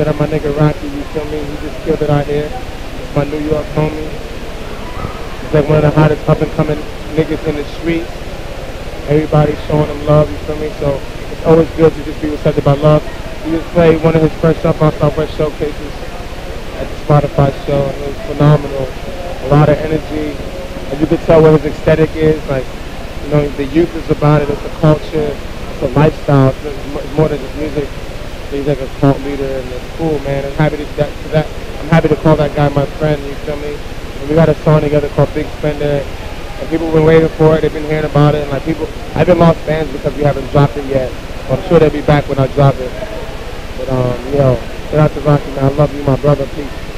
Shout out my nigga Rocky, you feel me? He just killed it out here. It's my New York homie. He's like one of the hottest up and coming niggas in the streets. Everybody's showing him love, you feel me? So it's always good to just be receptive by love. He just played one of his first up on Southwest showcases at the Spotify show, and it was phenomenal. A lot of energy. And you can tell what his aesthetic is, like, you know, the youth is about it, it's a culture, it's a lifestyle, it's more than just music. He's like a cult leader, and it's cool, man. I'm happy to call that guy my friend, you feel me? And we got a song together called Big Spender, and people have been waiting for it, they've been hearing about it, and like people, I've been lost fans because we haven't dropped it yet. Well, I'm sure they'll be back when I drop it. But yo, shout out to Rocky, man, I love you, my brother, peace.